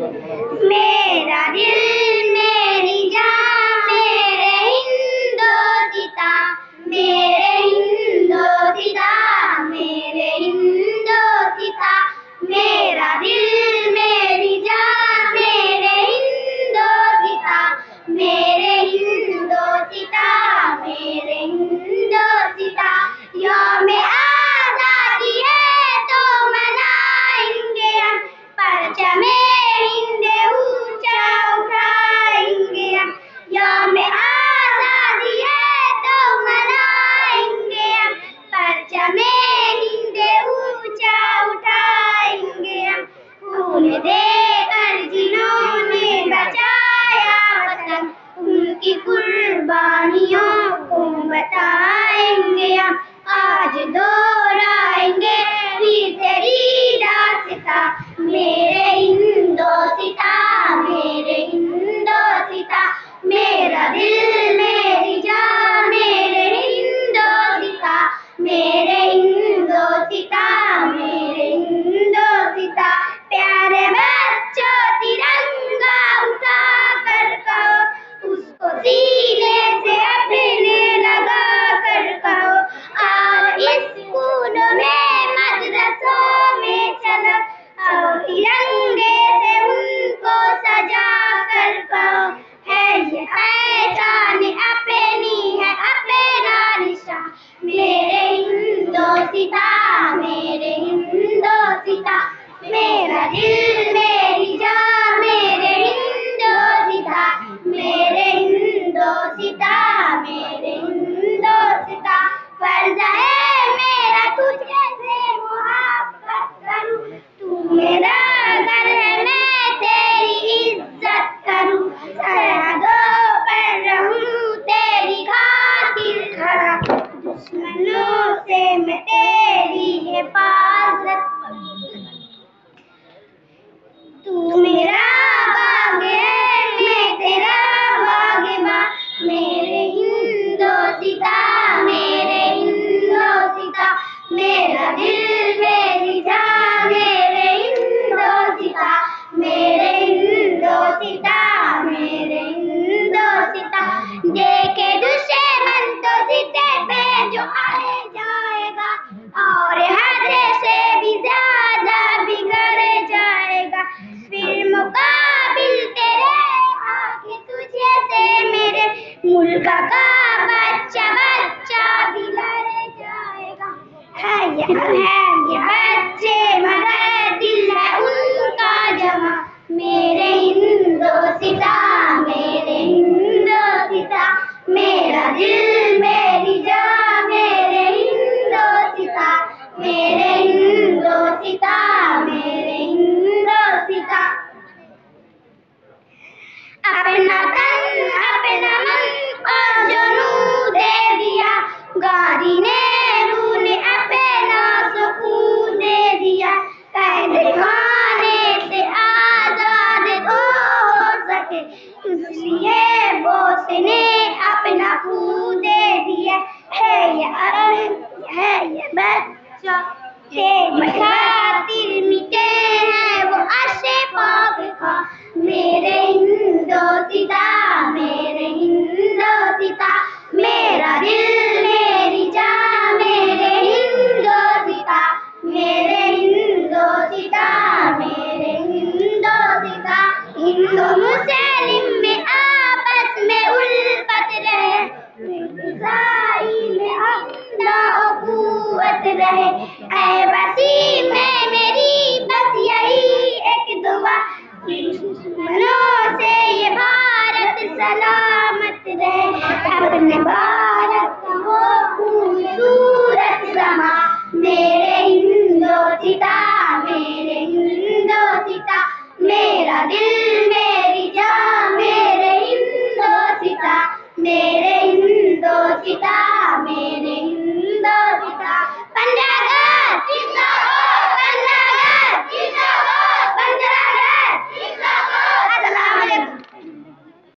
मेरा दिल मेरी जान मेरे हिंदोस्ता, मेरे हिंदोस्ता, मेरे हिंदोस्ता। मेरा दिल मेरी जान मेरे हिंदोस्ता, मेरे हिंदोस्ता, मेरे हिंदोस्ता। यौमे आज़ादी है तो मनाएंगे हम, परचम कुर्बानियों को बताएंगे हम। आज दोहराएंगे फिर तेरी दास्तां, मेरे हिंदोस्ता, मेरे हिंदोस्ता। मेरा दिल मेरी जान मेरे हिंदोस्ता, मेरे हिंदोस्ता, मेरे हिंदोस्ता। प्यारे बच्चों तिरंगा उठा कर कहो, उसको तिरंगे से उनको सजा कर पाओ। है ये पहचान अपनी, है अपना निशान, मेरे हिंदोस्ता, मेरे हिंदोस्ता। मेरा दिल मेरी जान मेरे हिंदोस्ता, मेरे हिंदोस्ता, मेरे हिंदोस्ता। फर्ज है मेरा तुझे से मोहब्बत करूं, तू मेरा दुश्मनों से मैं तेरी हिफाजत करूं। तू मेरा बाग़ है मैं तेरा बाग़बां, मेरे हिंदोस्ता, मेरे हिंदोस्ता। मेरा दिल मेरी जान मेरे हिंदोस्ता, मेरे हिंदोस्ता, मेरे हिंदोस्ता। देखे दुश्मन तो जीते पे जो आए जाएगा, और हद से भी ज्यादा बिगड़ जाएगा। फिर मुकाबिल तेरे आगे तुझे से मेरे मुल्क का बच्चा बच्चा भी लड़ जाएगा। है ये बच्चे मगर दिल है उनका जमा, मेरे हिंदोस्ता, मेरे हिंदोस्ता। मेरा दिल मेरी जान मेरे हिंदोस्ता, मेरे हिंदोस्ता, मेरे हिंदोस्ता। अपना तन अपना मन और जुनून दे दिया, गारी ने रूने अपना सुकून दे दिया। कैदखाने से आजाद हो सके, इसलिए बोस ने अपना खून दे दिया। है ये बच्चा तेरी खातिर मिटे हैं वो अशफाक का, मेरे हिंदोस्ता, मेरे हिंदोस्ता। मेरा दिल मेरी जान मेरे हिंदोस्ता, मेरे हिंदोस्ता, मेरे हिंदोस्ता। हिंदू मुस्लिम में आपस में उल्फत रहे, में हमदा और कुव्वत रहे। ऐ वसीम है मेरी बस यही एक दुआ, दुश्मनों से ये भारत सलामत रहे। अपने